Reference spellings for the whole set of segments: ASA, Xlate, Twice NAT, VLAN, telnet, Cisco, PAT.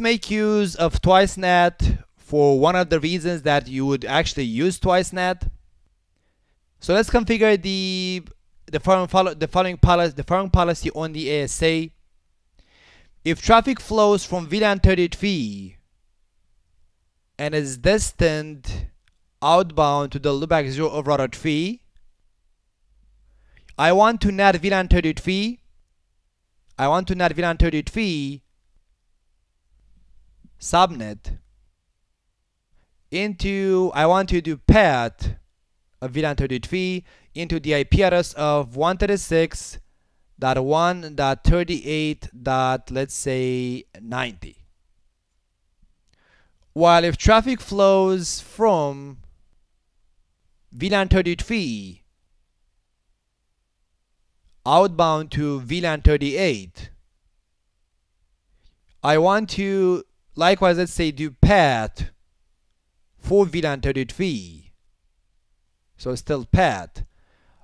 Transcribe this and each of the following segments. Make use of Twice NAT for one of the reasons that you would actually use Twice NAT. So let's configure the foreign policy on the ASA. If traffic flows from VLAN 33 and is destined outbound to the loopback 0 of router 3, I want to NAT VLAN 33. I want to NAT VLAN 33 subnet into, I want to do PAT of VLAN 33 into the IP address of 136.1.38.90. While if traffic flows from VLAN 33 outbound to VLAN 38, I want to likewise, let's say, do PAT for VLAN 33. So still PAT,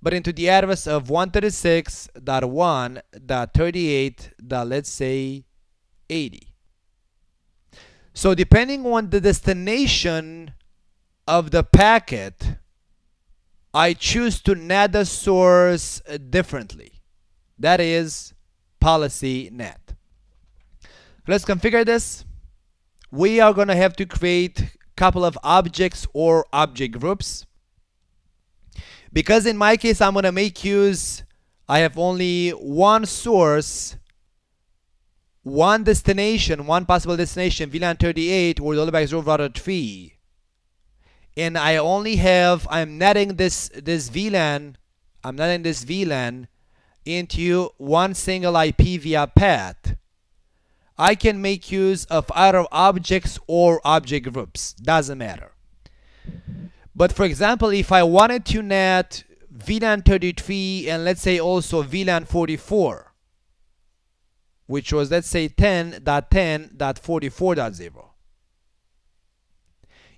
but into the address of 136.1.38. Let's say 80. So depending on the destination of the packet, I choose to NAT the source differently. That is policy NAT. Let's configure this. We are going to have to create a couple of objects or object groups. Because in my case, I'm going to make use, I have only one source, one destination, one possible destination, VLAN 38 or the loopback 0 router 3. And I only have, I'm NATing this VLAN into one single IP via PAT. I can make use of either objects or object groups, doesn't matter. But for example, if I wanted to NAT VLAN 33 and let's say also VLAN 44, which was let's say 10.10.44.0.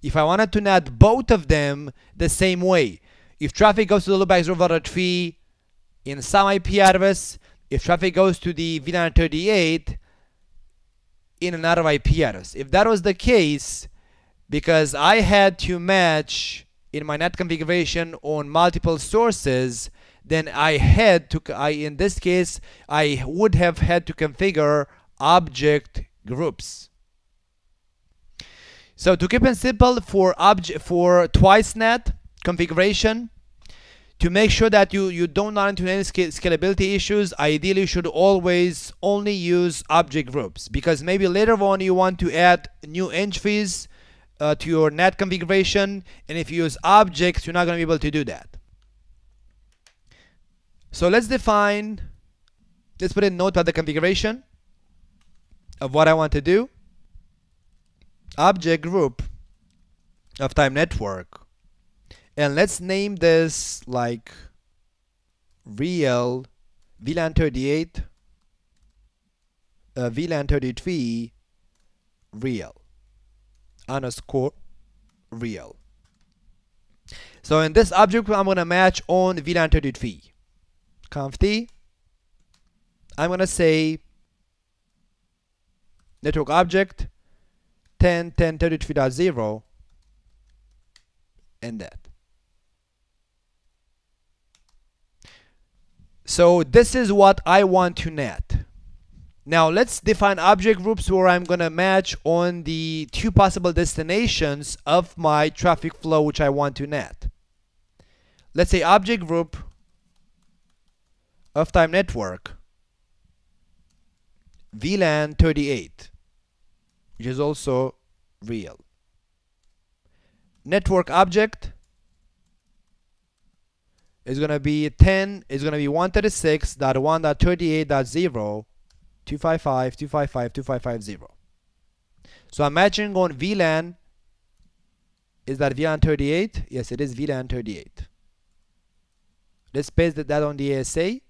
If I wanted to NAT both of them the same way, if traffic goes to the loopback 0 router 3 in some IP address, if traffic goes to the VLAN 38 in another IP address. If that was the case, because I had to match in my NAT configuration on multiple sources, then I had to, in this case, I would have had to configure object groups. So to keep it simple for Twice NAT configuration, to make sure that you don't run into any scalability issues, ideally you should always only use object groups, because maybe later on you want to add new entries to your NAT configuration, and if you use objects, you're not going to be able to do that. So let's define, let's put a note about the configuration of what I want to do. Object group of type network, and let's name this like real VLAN 38 VLAN 33 real underscore real. So in this object I'm going to match on VLAN 33 conf t. I'm going to say network object 10.10.33.0 and that. So this is what I want to NAT. Now let's define object groups where I'm going to match on the two possible destinations of my traffic flow which I want to NAT. Let's say object group of type network VLAN 38, which is also real. Network object is going to be 136.1.38.0.255.255.255.0. So I'm matching on VLAN. Is that VLAN 38? Yes, it is VLAN 38. Let's paste that on the ASA.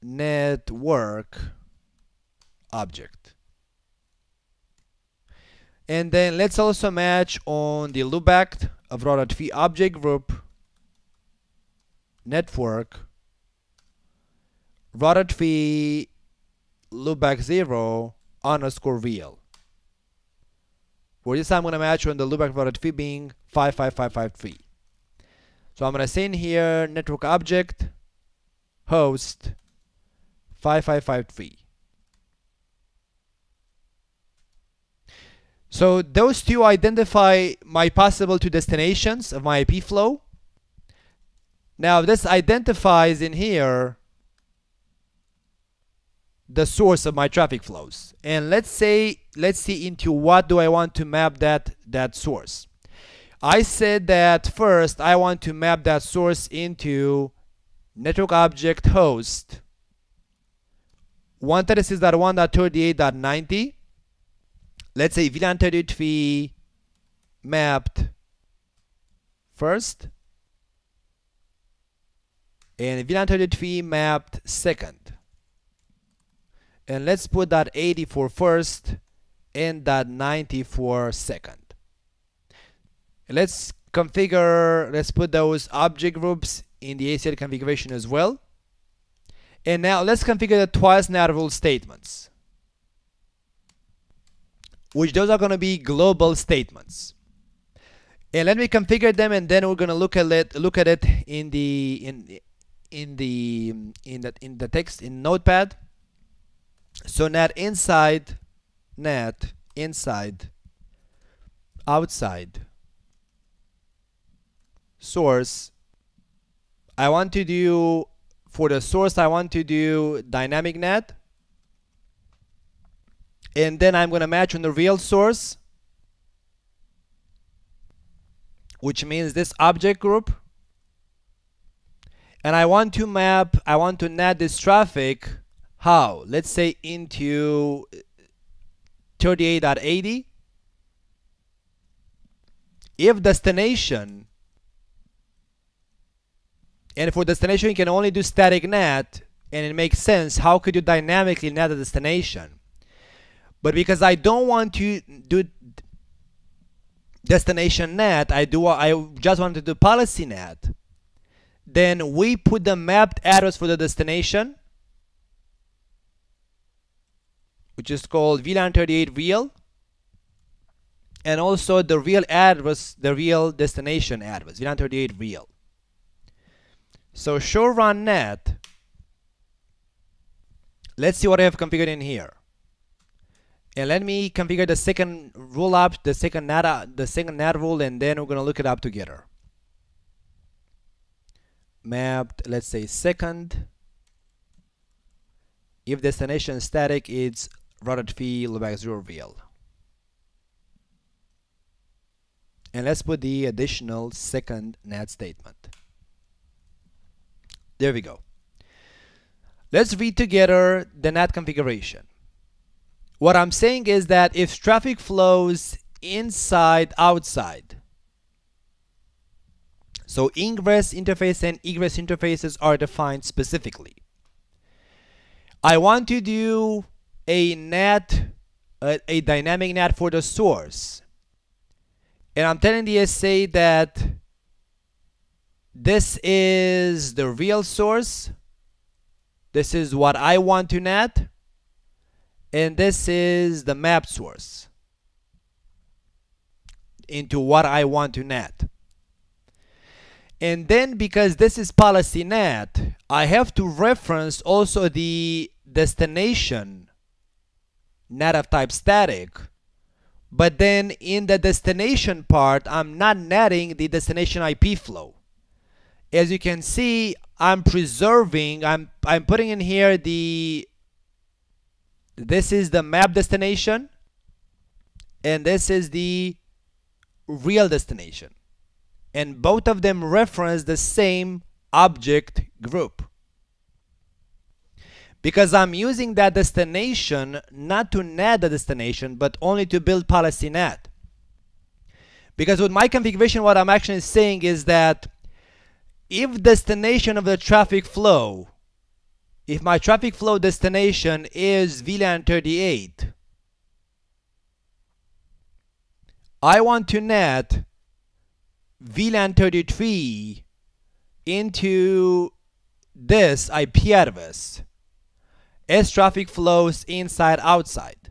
Network object. And then let's also match on the loopback of router 3 object group network router 3 loopback 0 _VL, for this I'm going to match on the loopback _fee being 55553. So I'm going to send here network object host 5553. So those two identify my possible two destinations of my IP flow. Now this identifies in here the source of my traffic flows. And let's see into what do I want to map that source. I said that first I want to map that source into network object host 136.1.38.90. Let's say VLAN 33 mapped first and VLAN 33 mapped second. And let's put that 80 for first and that 90 for second. Let's put those object groups in the ASA configuration as well. And now let's configure the twice NAT rule statements, which those are going to be global statements. And let me configure them, and then we're going to look at it in the text in Notepad. So NAT inside, outside, source. I want to do, for the source, I want to do dynamic NAT. And then I'm going to match on the real source, which means this object group. And I want to NAT this traffic, how? Let's say into 38.80. If destination, and for destination you can only do static NAT, and it makes sense, how could you dynamically NAT a destination? But because I don't want to do destination NAT, I just want to do policy NAT. Then we put the mapped address for the destination, which is called VLAN 38 real, and also the real address, the real destination address, VLAN 38 real. So show run NAT. Let's see what I have configured in here. And let me configure the second rule up, the second NAT rule, and then we're gonna look it up together. Mapped, let's say second. If destination is static, it's routed fee loopback 0 VL. And let's put the additional second NAT statement. There we go. Let's read together the NAT configuration. What I'm saying is that if traffic flows inside, outside, so ingress interface and egress interfaces are defined specifically. I want to do a dynamic NAT for the source. And I'm telling the ASA that this is the real source, this is what I want to NAT, and this is the map source into what I want to NAT. And then because this is policy NAT, I have to reference also the destination NAT of type static, but then in the destination part I'm not NATing the destination IP flow. As you can see, I'm preserving, I'm putting in here this is the map destination and this is the real destination, and both of them reference the same object group because I'm using that destination not to NAT the destination but only to build policy NAT. Because with my configuration, what I'm actually saying is that if destination of the traffic flow, if my traffic flow destination is VLAN 38, I want to NAT VLAN 33 into this IP address as traffic flows inside, outside.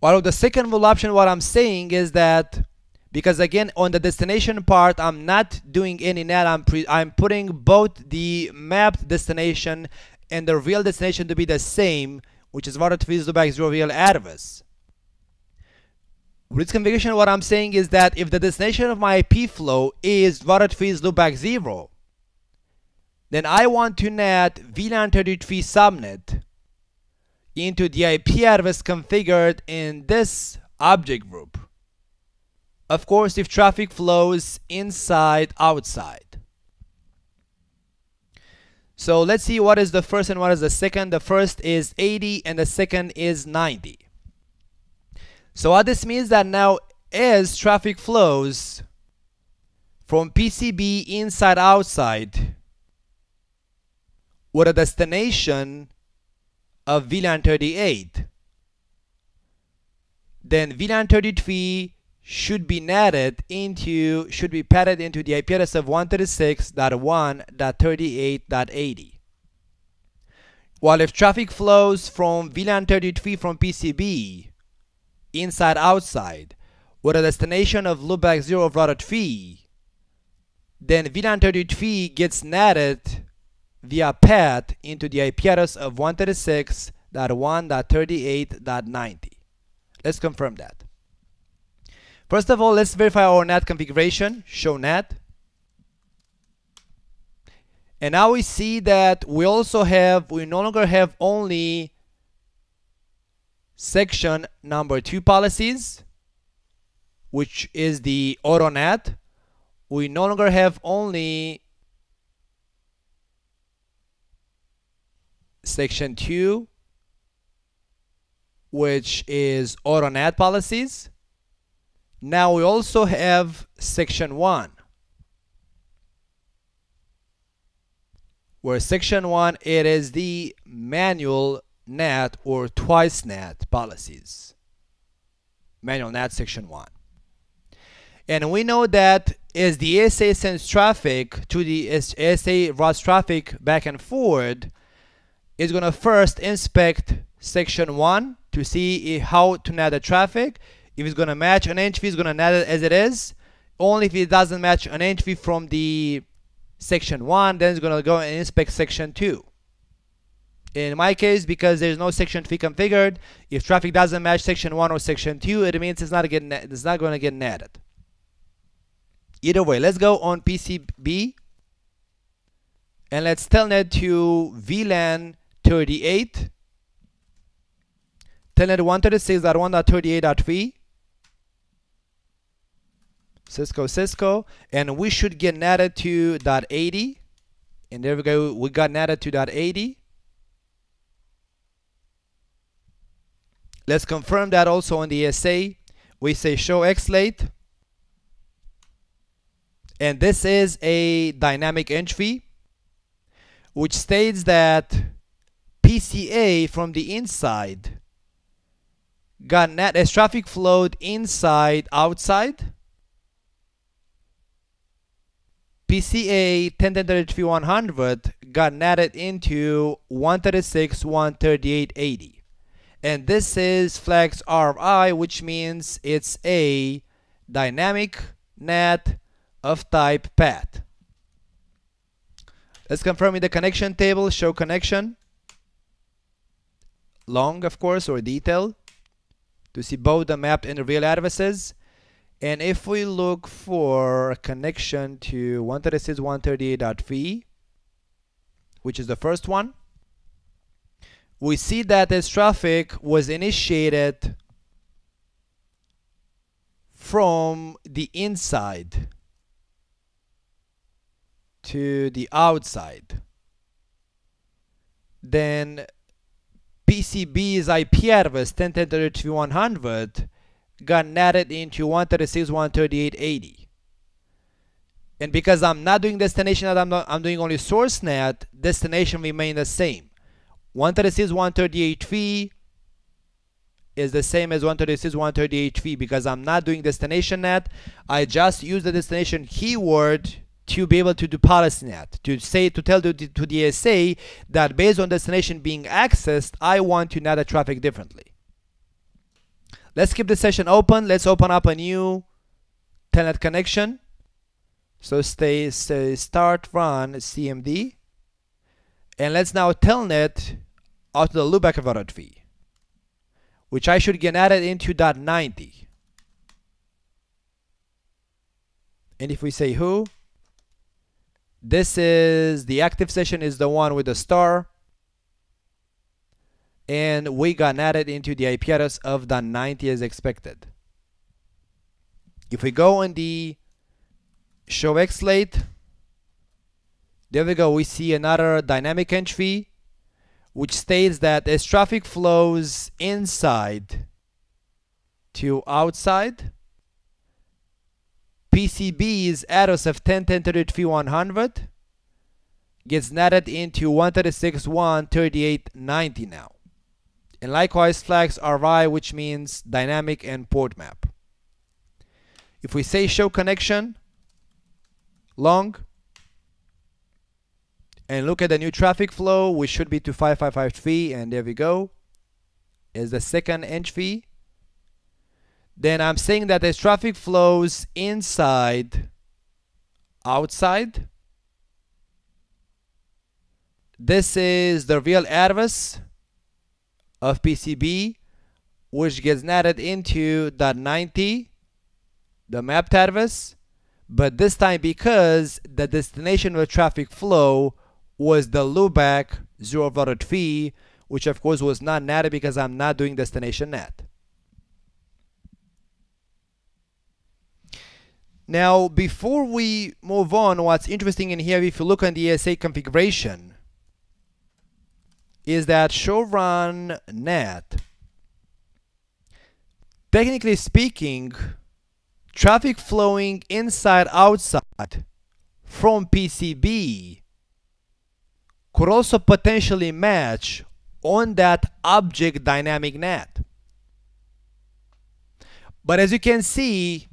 Well, the second full option, what I'm saying is that, because again, on the destination part, I'm not doing any NAT. I'm putting both the mapped destination and the real destination to be the same, which is what it feels back your real address. With this configuration, what I'm saying is that if the destination of my IP flow is what it feels loopback 0, then I want to NAT VLAN 33 subnet into the IP address configured in this object group. Of course, if traffic flows inside, outside. So let's see what is the first and what is the second. The first is 80 and the second is 90. So what this means that now as traffic flows from PCB inside, outside, with a destination of VLAN 38, then VLAN 33 should be patted into the IP address of 136.1.38.80. While if traffic flows from VLAN 33 from PCB inside outside with a destination of loopback 0 of router 3, then VLAN 33 gets NATed via PAT into the IP address of 136.1.38.90. Let's confirm that. First of all, let's verify our NAT configuration, show NAT. And now we see that we no longer have only section number 2 policies, which is the auto NAT. We no longer have only section 2, which is auto NAT policies. Now we also have section 1, where section 1, it is the manual NAT or twice NAT policies. Manual NAT section 1. And we know that as the ASA sends traffic to the ASA routes traffic back and forth, it's going to first inspect section 1 to see how to NAT the traffic. If it's going to match an entry, it's going to NAT it as it is. Only if it doesn't match an entry from the section 1, then it's going to go and inspect section 2. In my case, because there's no section 3 configured, if traffic doesn't match section 1 or section 2, it means it's not going to get NATed. Either way, let's go on PCB and let's telnet to VLAN 38, telnet 136.1.38.3. Cisco, and we should get NATed to .80, and there we go, we got NATed to .80. Let's confirm that also on the ASA. We say show Xlate, and this is a dynamic entry which states that PCA from the inside got NAT as traffic flowed inside, outside. PCA 10.33.100 got NATed into 136.138.80, and this is flags RI, which means it's a dynamic NAT of type PAT. Let's confirm in the connection table, show connection, long of course, or detail, to see both the mapped and the real addresses. And if we look for a connection to 136.138.3, which is the first one, we see that this traffic was initiated from the inside to the outside. Then PCB's IP address 10.10.3100 got NATed into 136.138.80, and because I'm not doing destination NAT, I'm doing only source NAT, destination remain the same. 136.138.3 is the same as 136.138.3 because I'm not doing destination NAT. I just use the destination keyword to be able to do policy NAT, to tell the ASA that based on destination being accessed, I want to NAT the traffic differently. Let's keep the session open. Let's open up a new telnet connection. So say start run cmd, and let's now telnet out the loopback .v, which I should get added into .90. And if we say who, this is the active session, is the one with the star, and we got added into the IP address of .90 as expected. If we go on the show Xlate, there we go, we see another dynamic entry which states that as traffic flows inside to outside, PCB's address of 10.10.33.100 gets added into 136.138.90 now. And likewise flags RI, which means dynamic and port map. If we say show connection long and look at the new traffic flow, which should be to 5553, and there we go, is the second entry. Then I'm saying that as traffic flows inside, outside, this is the real address of PCB, which gets added into .90, the mapped address, but this time because the destination of traffic flow was the loopback 0.v, which of course was not NAT because I'm not doing destination NAT. Now, before we move on, what's interesting in here, if you look on the ASA configuration, is that show run NAT, technically speaking, traffic flowing inside outside from PCB could also potentially match on that object dynamic NAT. But as you can see,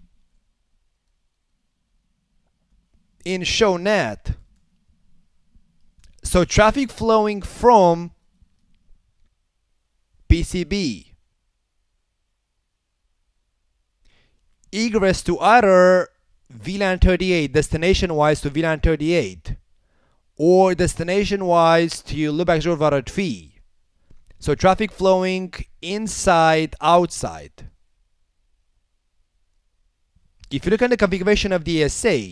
in show NAT, so traffic flowing from PCB egress to either VLAN 38 destination wise to VLAN 38 or destination wise to loopback 0.v, so traffic flowing inside outside. If you look at the configuration of the ASA,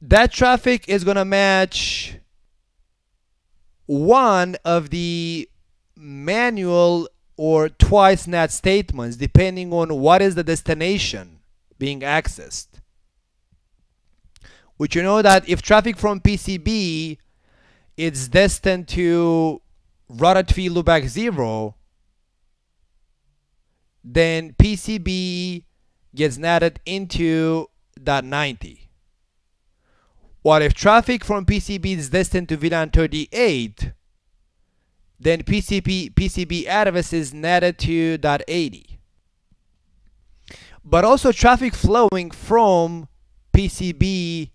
that traffic is going to match one of the manual or twice NAT statements depending on what is the destination being accessed. Which you know that if traffic from PCB is destined to .v loopback 0, then PCB gets NATed into .90. While if traffic from PCB is destined to VLAN 38, then PCB address is NATed to .80. But also traffic flowing from PCB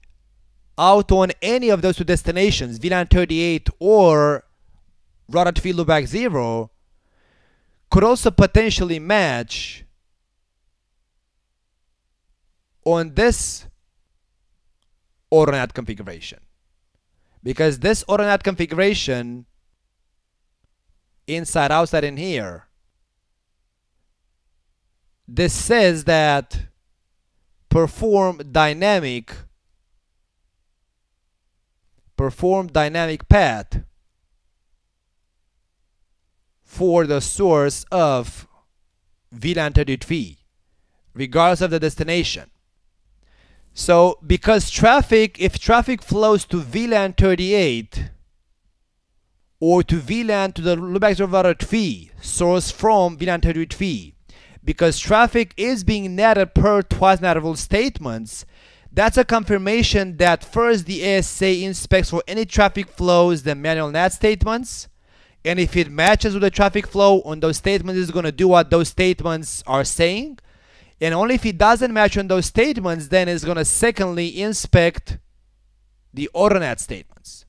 out on any of those two destinations, VLAN 38 or .v loopback 0, could also potentially match on this auto NAT configuration, because this auto NAT configuration inside outside in here, this says that perform dynamic PAT for the source of VLAN 33 regardless of the destination. So because traffic, if traffic flows to VLAN 38 or to VLAN to the loopback 0.v source from VLAN 33, because traffic is being NATed per twice NAT rule statements, that's a confirmation that first the ASA inspects for any traffic flows the manual NAT statements, and if it matches with the traffic flow on those statements, it's going to do what those statements are saying. And only if it doesn't match on those statements, then it's going to secondly inspect the auto NAT statements.